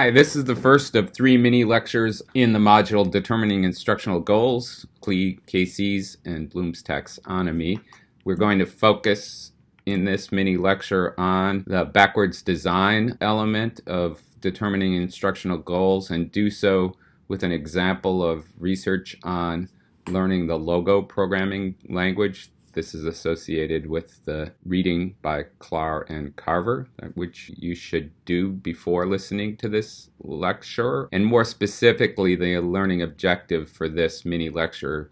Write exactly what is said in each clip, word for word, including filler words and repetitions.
Hi, this is the first of three mini lectures in the module Determining Instructional Goals, Klee, K Cs, and Bloom's Taxonomy. We're going to focus in this mini lecture on the backwards design element of determining instructional goals and do so with an example of research on learning the LOGO programming language. This is associated with the reading by Klahr and Carver, which you should do before listening to this lecture. And more specifically, the learning objective for this mini lecture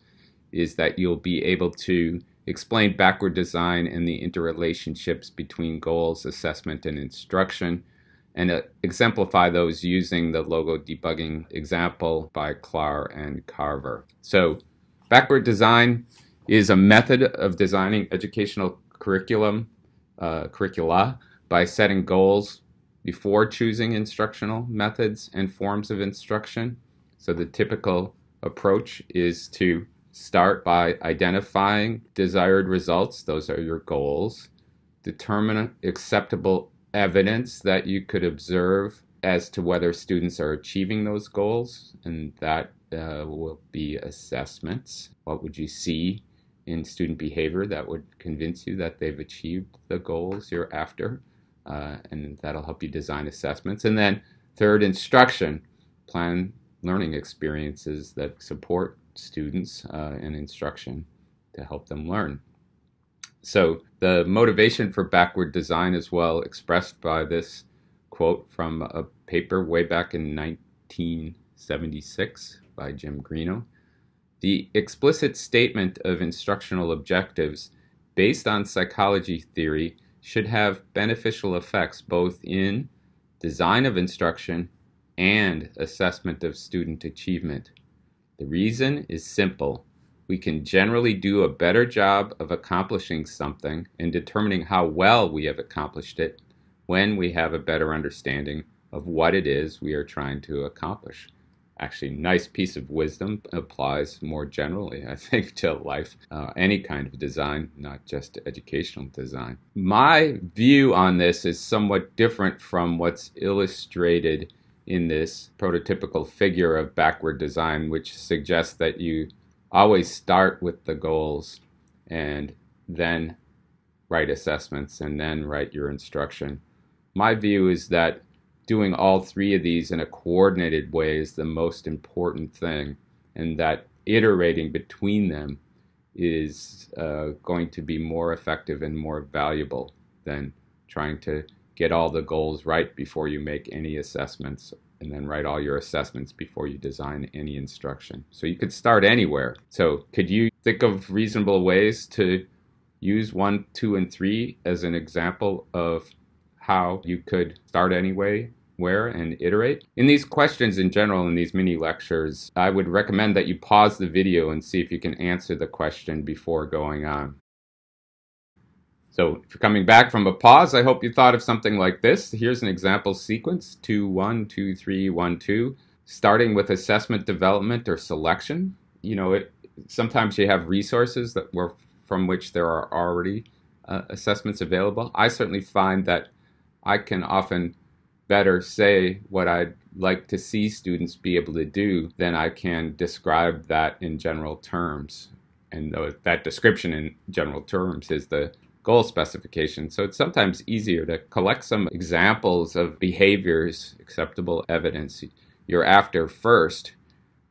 is that you'll be able to explain backward design and the interrelationships between goals, assessment, and instruction, and uh, exemplify those using the LOGO debugging example by Klahr and Carver. So backward design is a method of designing educational curriculum, uh, curricula by setting goals before choosing instructional methods and forms of instruction. So the typical approach is to start by identifying desired results, those are your goals, determine acceptable evidence that you could observe as to whether students are achieving those goals, and that uh, will be assessments. What would you see in student behavior that would convince you that they've achieved the goals you're after, uh, and that'll help you design assessments. And then third, instruction. Plan learning experiences that support students uh, in instruction to help them learn. So the motivation for backward design is well expressed by this quote from a paper way back in nineteen seventy-six by Jim Greeno. The explicit statement of instructional objectives based on psychology theory should have beneficial effects both in design of instruction and assessment of student achievement. The reason is simple. We can generally do a better job of accomplishing something and determining how well we have accomplished it when we have a better understanding of what it is we are trying to accomplish. Actually, nice piece of wisdom, applies more generally, I think, to life, uh, any kind of design, not just educational design. My view on this is somewhat different from what's illustrated in this prototypical figure of backward design, which suggests that you always start with the goals and then write assessments and then write your instruction. My view is that doing all three of these in a coordinated way is the most important thing, and that iterating between them is uh, going to be more effective and more valuable than trying to get all the goals right before you make any assessments, and then write all your assessments before you design any instruction. So you could start anywhere. So could you think of reasonable ways to use one, two, and three as an example of how you could start anyway, where, and iterate? In these questions in general, in these mini lectures, I would recommend that you pause the video and see if you can answer the question before going on. So if you're coming back from a pause, I hope you thought of something like this. Here's an example sequence, two, one, two, three, one, two, starting with assessment development or selection. You know, it, sometimes you have resources that were from which there are already uh, assessments available. I certainly find that I can often better say what I'd like to see students be able to do than I can describe that in general terms. And that description in general terms is the goal specification. So it's sometimes easier to collect some examples of behaviors, acceptable evidence you're after first,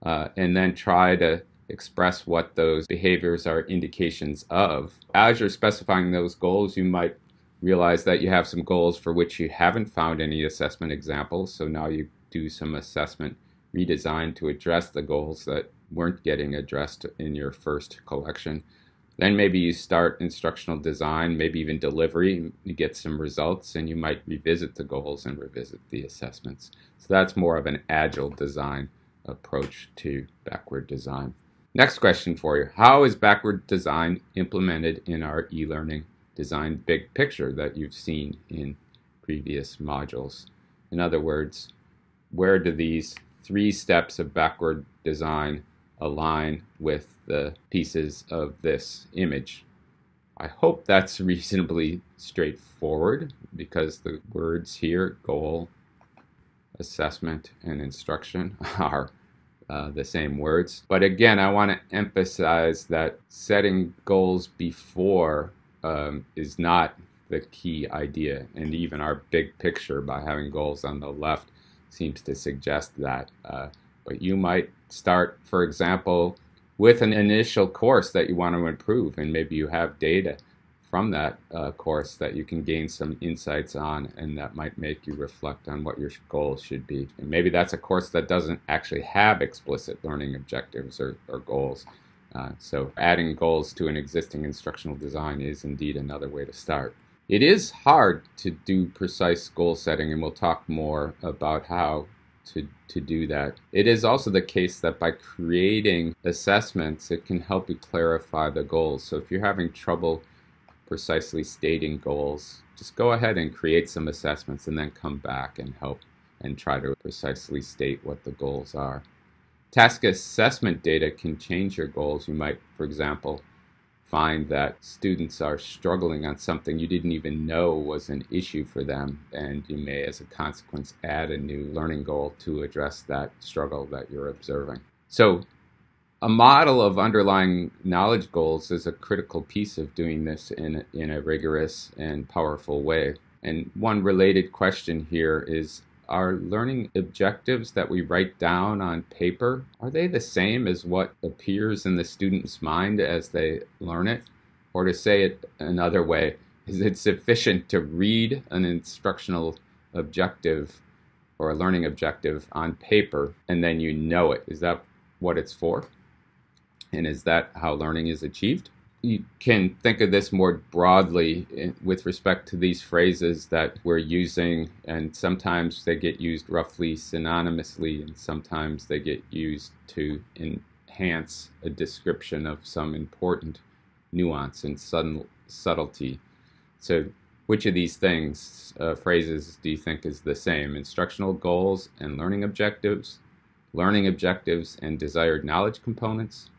uh, and then try to express what those behaviors are indications of. As you're specifying those goals, you might realize that you have some goals for which you haven't found any assessment examples, so now you do some assessment redesign to address the goals that weren't getting addressed in your first collection. Then maybe you start instructional design, maybe even delivery, you get some results, and you might revisit the goals and revisit the assessments. So that's more of an agile design approach to backward design. Next question for you: how is backward design implemented in our e-learning design big picture that you've seen in previous modules? In other words, where do these three steps of backward design align with the pieces of this image? I hope that's reasonably straightforward, because the words here, goal, assessment and instruction are uh, the same words. But again, I want to emphasize that setting goals before um, is not the key idea, and even our big picture by having goals on the left seems to suggest that. Uh, but you might start, for example, with an initial course that you want to improve, and maybe you have data from that uh, course that you can gain some insights on, and that might make you reflect on what your goals should be. And maybe that's a course that doesn't actually have explicit learning objectives or, or goals. Uh, so adding goals to an existing instructional design is indeed another way to start. It is hard to do precise goal setting, and we'll talk more about how to, to do that. It is also the case that by creating assessments, it can help you clarify the goals. So if you're having trouble precisely stating goals, just go ahead and create some assessments and then come back and help and try to precisely state what the goals are. Task assessment data can change your goals. You might, for example, find that students are struggling on something you didn't even know was an issue for them, and you may, as a consequence, add a new learning goal to address that struggle that you're observing. So, a model of underlying knowledge goals is a critical piece of doing this in, in a rigorous and powerful way. And one related question here is, are learning objectives that we write down on paper, are they the same as what appears in the student's mind as they learn it? Or to say it another way, is it sufficient to read an instructional objective or a learning objective on paper and then you know it? Is that what it's for? And is that how learning is achieved? You can think of this more broadly with respect to these phrases that we're using, and sometimes they get used roughly synonymously, and sometimes they get used to enhance a description of some important nuance and sudden subtlety. So which of these things, uh, phrases, do you think is the same? Instructional goals and learning objectives, learning objectives and desired knowledge components,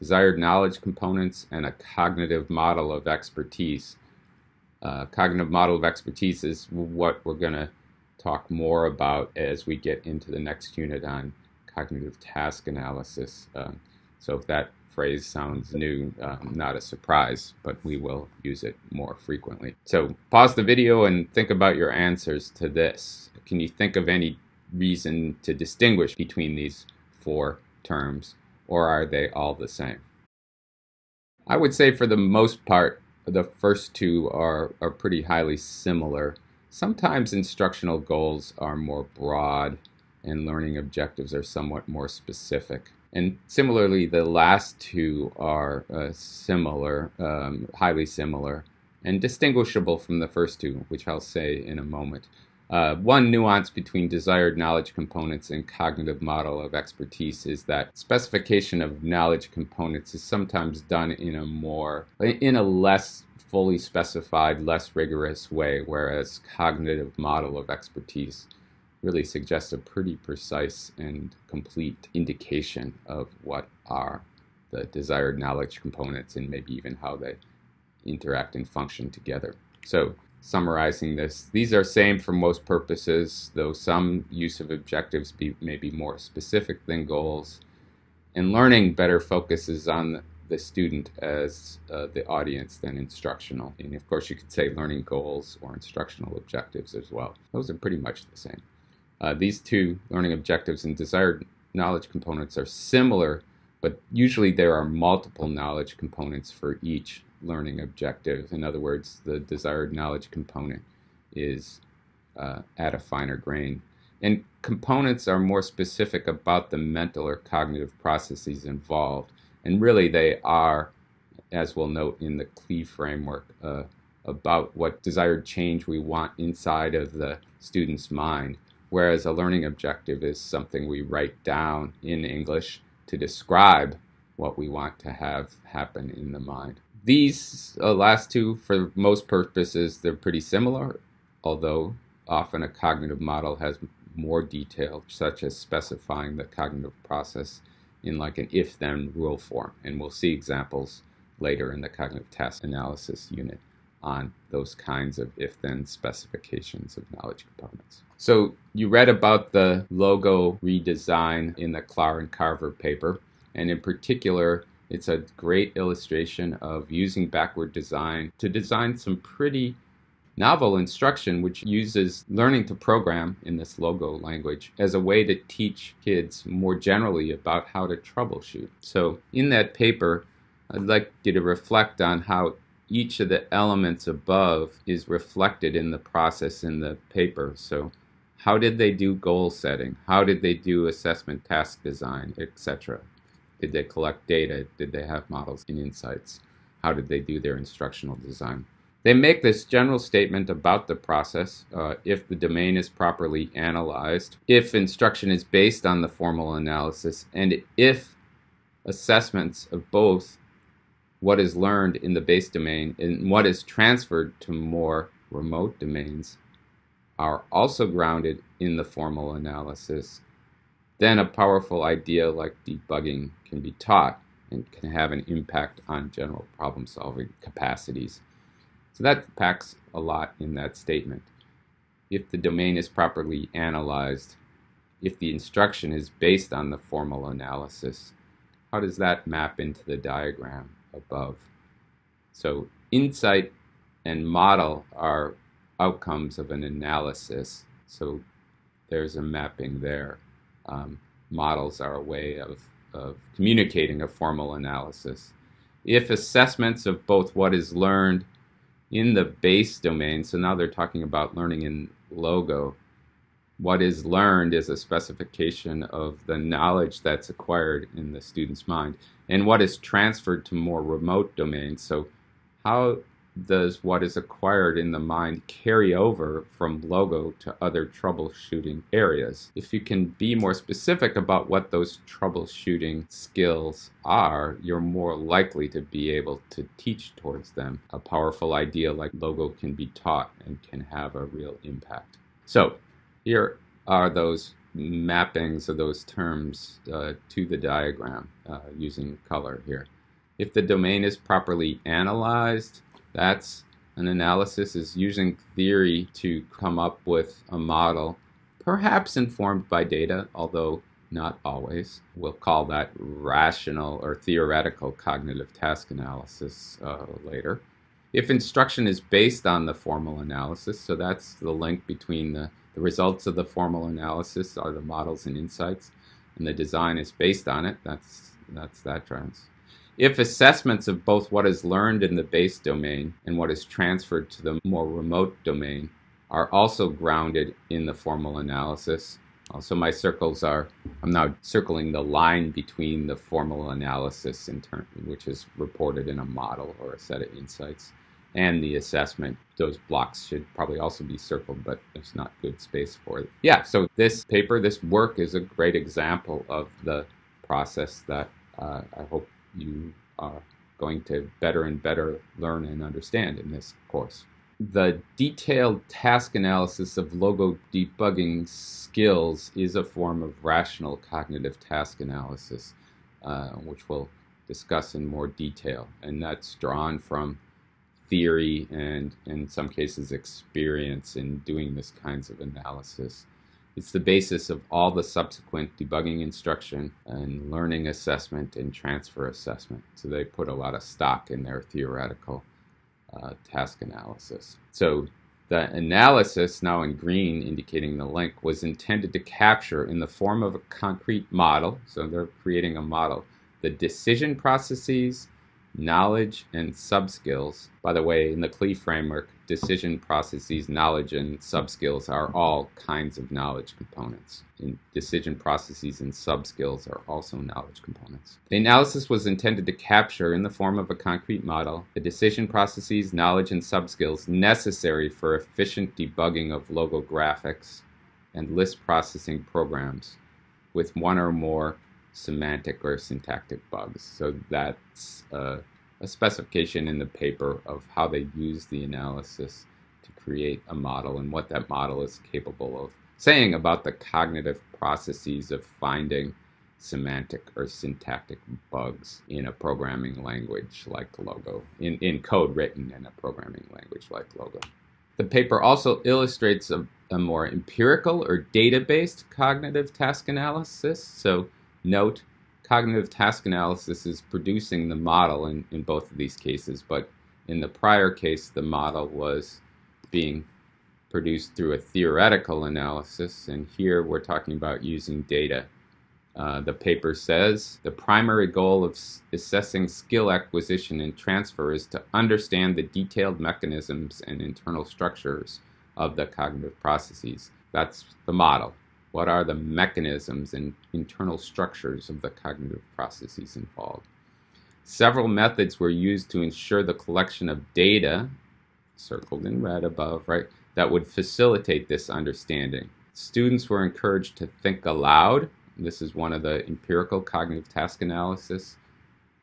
desired knowledge components, and a cognitive model of expertise. Uh, cognitive model of expertise is what we're going to talk more about as we get into the next unit on cognitive task analysis. Um, so if that phrase sounds new, um, not a surprise, but we will use it more frequently. So pause the video and think about your answers to this. Can you think of any reason to distinguish between these four terms? Or are they all the same? I would say for the most part, the first two are, are pretty highly similar. Sometimes instructional goals are more broad and learning objectives are somewhat more specific. And similarly, the last two are uh, similar, um, highly similar, and distinguishable from the first two, which I'll say in a moment. Uh, one nuance between desired knowledge components and cognitive model of expertise is that specification of knowledge components is sometimes done in a more, in a less fully specified, less rigorous way, whereas cognitive model of expertise really suggests a pretty precise and complete indication of what are the desired knowledge components and maybe even how they interact and function together. So, summarizing this, these are same for most purposes, though some use of objectives be, may be more specific than goals, and learning better focuses on the student as uh, the audience than instructional. And of course you could say learning goals or instructional objectives as well. Those are pretty much the same. Uh, these two, learning objectives and desired knowledge components, are similar, but usually there are multiple knowledge components for each learning objective. In other words, the desired knowledge component is uh, at a finer grain. And components are more specific about the mental or cognitive processes involved. And really they are, as we'll note in the Klahr framework, uh, about what desired change we want inside of the student's mind, whereas a learning objective is something we write down in English to describe what we want to have happen in the mind. These uh, last two, for most purposes, they're pretty similar, although often a cognitive model has more detail, such as specifying the cognitive process in like an if-then rule form. And we'll see examples later in the cognitive task analysis unit on those kinds of if-then specifications of knowledge compartments. So you read about the logo redesign in the Klahr and Carver paper, and in particular, it's a great illustration of using backward design to design some pretty novel instruction, which uses learning to program in this logo language as a way to teach kids more generally about how to troubleshoot. So in that paper, I'd like you to reflect on how each of the elements above is reflected in the process in the paper. So how did they do goal setting? How did they do assessment task design, et cetera? Did they collect data? Did they have models and insights? How did they do their instructional design? They make this general statement about the process, uh, if the domain is properly analyzed, if instruction is based on the formal analysis, and if assessments of both what is learned in the base domain and what is transferred to more remote domains are also grounded in the formal analysis, then a powerful idea like debugging can be taught and can have an impact on general problem-solving capacities. So that packs a lot in that statement. If the domain is properly analyzed, if the instruction is based on the formal analysis, how does that map into the diagram above? So insight and model are outcomes of an analysis, so there's a mapping there. Um, models are a way of, of communicating a formal analysis. If assessments of both what is learned in the base domain, so now they're talking about learning in logo, what is learned is a specification of the knowledge that's acquired in the student's mind, and what is transferred to more remote domains. So how does what is acquired in the mind carry over from logo to other troubleshooting areas? If you can be more specific about what those troubleshooting skills are, you're more likely to be able to teach towards them. A powerful idea like logo can be taught and can have a real impact. So here are those mappings of those terms uh, to the diagram uh, using color here. If the domain is properly analyzed, that's an analysis is using theory to come up with a model, perhaps informed by data, although not always. We'll call that rational or theoretical cognitive task analysis uh, later. If instruction is based on the formal analysis, so that's the link between the, the results of the formal analysis are the models and insights, and the design is based on it, that's, that's that trans. If assessments of both what is learned in the base domain and what is transferred to the more remote domain are also grounded in the formal analysis. Also, my circles are, I'm now circling the line between the formal analysis, in turn, which is reported in a model or a set of insights, and the assessment. Those blocks should probably also be circled, but there's not good space for it. Yeah, so this paper, this work is a great example of the process that uh, I hope you are going to better and better learn and understand in this course. The detailed task analysis of logo debugging skills is a form of rational cognitive task analysis, uh, which we'll discuss in more detail. And that's drawn from theory and, in some cases, experience in doing this kinds of analysis. It's the basis of all the subsequent debugging instruction and learning assessment and transfer assessment. So they put a lot of stock in their theoretical uh, task analysis. So the analysis, now in green indicating the link, was intended to capture in the form of a concrete model, so they're creating a model, the decision processes, knowledge, and subskills. By the way, in the Klahr framework, decision processes, knowledge, and subskills are all kinds of knowledge components. And decision processes and subskills are also knowledge components. The analysis was intended to capture, in the form of a concrete model, the decision processes, knowledge, and subskills necessary for efficient debugging of logo graphics and list processing programs with one or more semantic or syntactic bugs. So that's uh, a specification in the paper of how they use the analysis to create a model and what that model is capable of saying about the cognitive processes of finding semantic or syntactic bugs in a programming language like LOGO, in, in code written in a programming language like LOGO. The paper also illustrates a, a more empirical or data-based cognitive task analysis. So note, cognitive task analysis is producing the model in, in both of these cases, but in the prior case, the model was being produced through a theoretical analysis, and here we're talking about using data. Uh, the paper says, the primary goal of assessing skill acquisition and transfer is to understand the detailed mechanisms and internal structures of the cognitive processes. That's the model. What are the mechanisms and internal structures of the cognitive processes involved? Several methods were used to ensure the collection of data, circled in red above, right, that would facilitate this understanding. Students were encouraged to think aloud. This is one of the empirical cognitive task analysis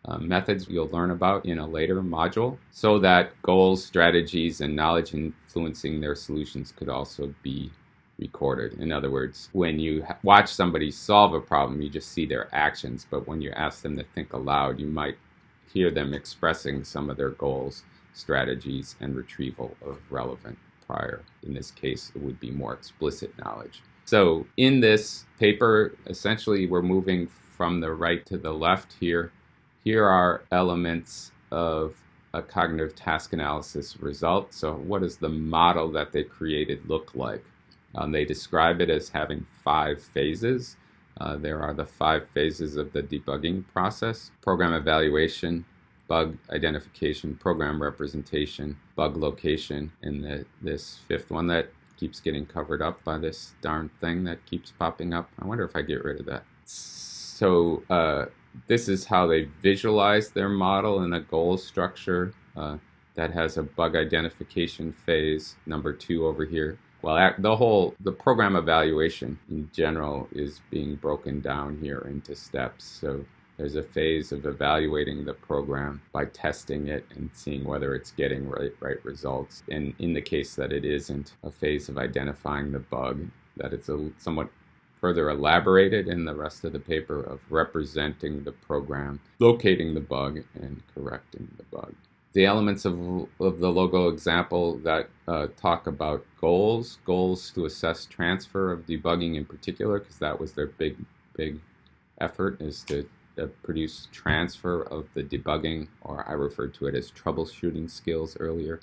uh, methods you'll learn about in a later module, so that goals, strategies, and knowledge influencing their solutions could also be recorded. In other words, when you watch somebody solve a problem, you just see their actions, but when you ask them to think aloud, you might hear them expressing some of their goals, strategies, and retrieval of relevant prior. In this case, it would be more explicit knowledge. So in this paper, essentially we're moving from the right to the left here. Here are elements of a cognitive task analysis result. So what does the model that they created look like? Um, they describe it as having five phases. Uh, there are the five phases of the debugging process: program evaluation, bug identification, program representation, bug location, and the, this fifth one that keeps getting covered up by this darn thing that keeps popping up. I wonder if I get rid of that. So uh, this is how they visualize their model in a goal structure uh, that has a bug identification phase, number two over here. Well, the whole, the program evaluation in general is being broken down here into steps. So there's a phase of evaluating the program by testing it and seeing whether it's getting right, right results. And in the case that it isn't, a phase of identifying the bug, that it's a somewhat further elaborated in the rest of the paper, of representing the program, locating the bug, and correcting the bug. The elements of, of the LOGO example that uh, talk about goals, goals to assess transfer of debugging in particular, because that was their big, big effort, is to Uh, produce transfer of the debugging, or I referred to it as troubleshooting skills earlier.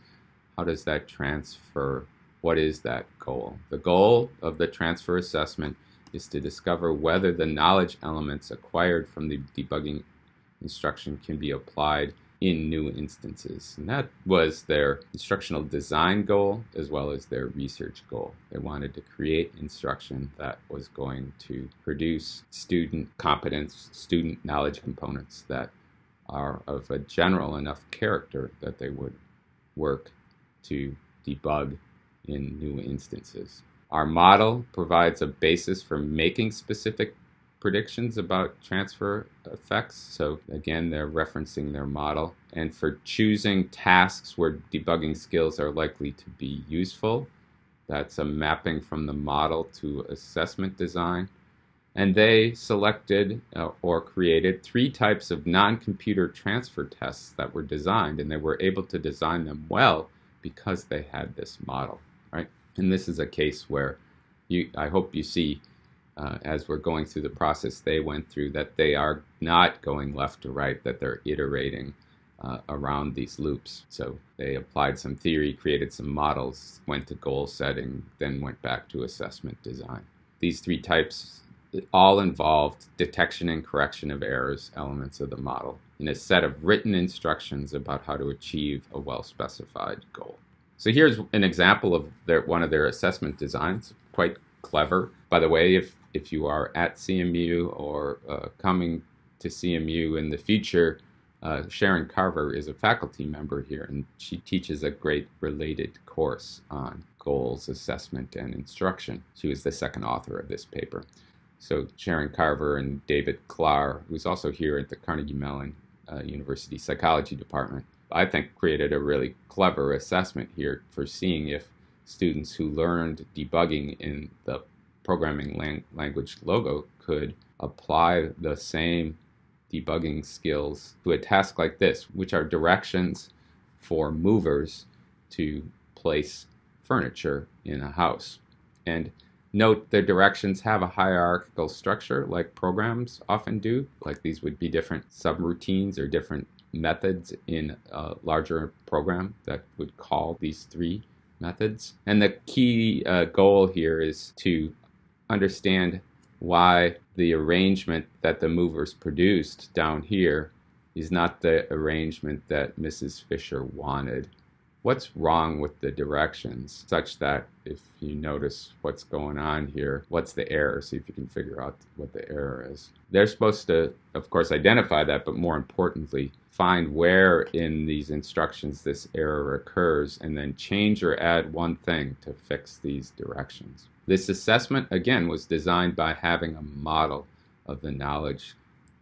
How does that transfer? What is that goal? The goal of the transfer assessment is to discover whether the knowledge elements acquired from the debugging instruction can be applied in new instances. And that was their instructional design goal as well as their research goal. They wanted to create instruction that was going to produce student competence, student knowledge components that are of a general enough character that they would work to debug in new instances. Our model provides a basis for making specific predictions about transfer effects. So again, they're referencing their model. And for choosing tasks where debugging skills are likely to be useful, that's a mapping from the model to assessment design. And they selected uh, or created three types of non-computer transfer tests that were designed, and they were able to design them well because they had this model, right? And this is a case where you, I hope you see Uh, as we're going through the process they went through, that they are not going left to right, that they're iterating uh, around these loops. So they applied some theory, created some models, went to goal setting, then went back to assessment design. These three types all involved detection and correction of errors, elements of the model, in a set of written instructions about how to achieve a well-specified goal. So here's an example of their, one of their assessment designs, quite clever. By the way, if if you are at C M U or uh, coming to C M U in the future, uh, Sharon Carver is a faculty member here, and she teaches a great related course on goals, assessment, and instruction. She was the second author of this paper. So Sharon Carver and David Klahr, who's also here at the Carnegie Mellon uh, University Psychology Department, I think created a really clever assessment here for seeing if students who learned debugging in the programming lang language LOGO could apply the same debugging skills to a task like this, which are directions for movers to place furniture in a house. And note, the directions have a hierarchical structure like programs often do, like these would be different subroutines or different methods in a larger program that would call these three methods. And the key uh, goal here is to understand why the arrangement that the movers produced down here is not the arrangement that Missus Fisher wanted. What's wrong with the directions such that if you notice what's going on here, what's the error? See if you can figure out what the error is. They're supposed to, of course, identify that, but more importantly, find where in these instructions this error occurs and then change or add one thing to fix these directions. This assessment, again, was designed by having a model of the knowledge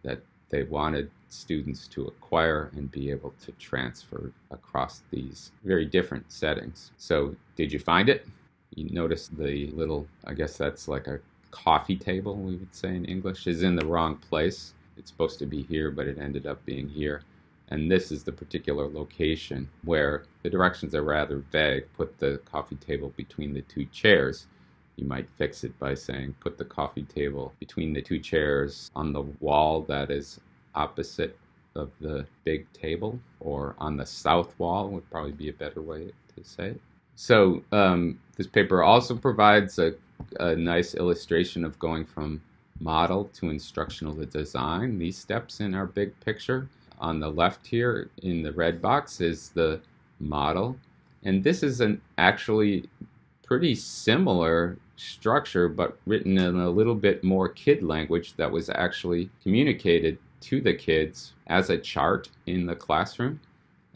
that they wanted students to acquire and be able to transfer across these very different settings. So did you find it? You notice the little, I guess that's like a coffee table, we would say in English, is in the wrong place. It's supposed to be here, but it ended up being here. And this is the particular location where the directions are rather vague. Put the coffee table between the two chairs. You might fix it by saying, put the coffee table between the two chairs on the wall that is opposite of the big table, or on the south wall would probably be a better way to say it. So um, this paper also provides a, a nice illustration of going from model to instructional design. These steps in our big picture on the left here in the red box is the model, and this is an actually pretty similar structure but written in a little bit more kid language that was actually communicated to the kids as a chart in the classroom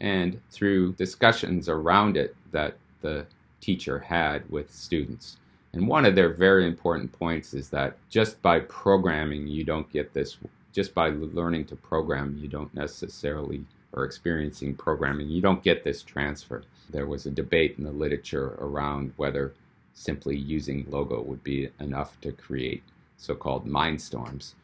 and through discussions around it that the teacher had with students. And one of their very important points is that just by programming you don't get this, just by learning to program you don't necessarily, or experiencing programming, you don't get this transfer. There was a debate in the literature around whether simply using LOGO would be enough to create so-called mind storms.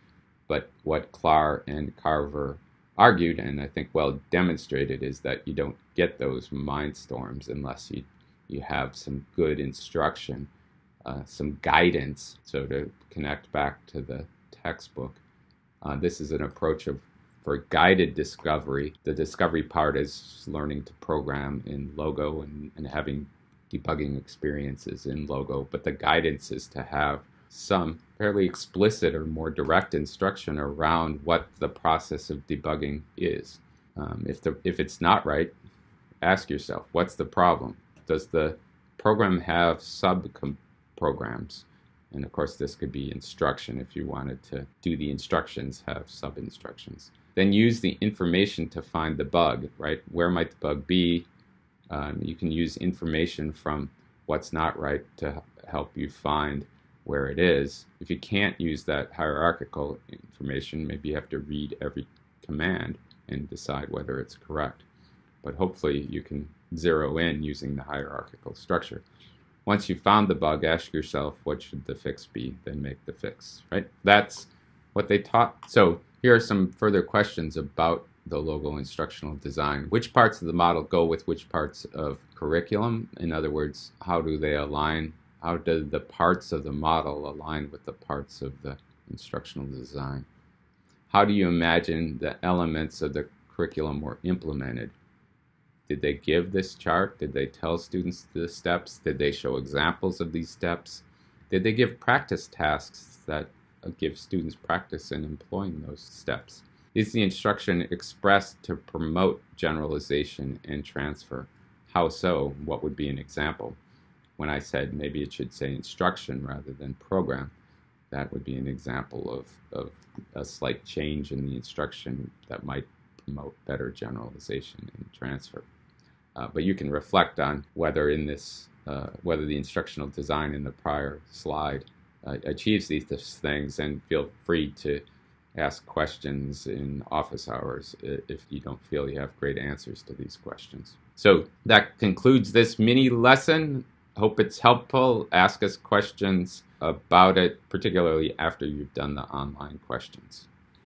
But what Klahr and Carver argued, and I think well demonstrated, is that you don't get those mind storms unless you, you have some good instruction, uh, some guidance. So to connect back to the textbook, uh, this is an approach of, for guided discovery. The discovery part is learning to program in LOGO and, and having debugging experiences in LOGO, but the guidance is to have some fairly explicit or more direct instruction around what the process of debugging is. Um, if, the, if it's not right, ask yourself, what's the problem? Does the program have sub-programs? And of course this could be instruction if you wanted to do the instructions, have sub-instructions. Then use the information to find the bug, right? Where might the bug be? Um, you can use information from what's not right to help you find where it is. If you can't use that hierarchical information, maybe you have to read every command and decide whether it's correct. But hopefully you can zero in using the hierarchical structure. Once you've found the bug, ask yourself, what should the fix be? Then make the fix, right? That's what they taught. So here are some further questions about the LOGO instructional design. Which parts of the model go with which parts of curriculum? In other words, how do they align? How do the parts of the model align with the parts of the instructional design? How do you imagine the elements of the curriculum were implemented? Did they give this chart? Did they tell students the steps? Did they show examples of these steps? Did they give practice tasks that give students practice in employing those steps? Is the instruction expressed to promote generalization and transfer? How so? What would be an example? When I said maybe it should say instruction rather than program, that would be an example of, of a slight change in the instruction that might promote better generalization and transfer. Uh, but you can reflect on whether in this, uh, whether the instructional design in the prior slide uh, achieves these things, and feel free to ask questions in office hours if you don't feel you have great answers to these questions. So that concludes this mini lesson. Hope it's helpful. Ask us questions about it, particularly after you've done the online questions.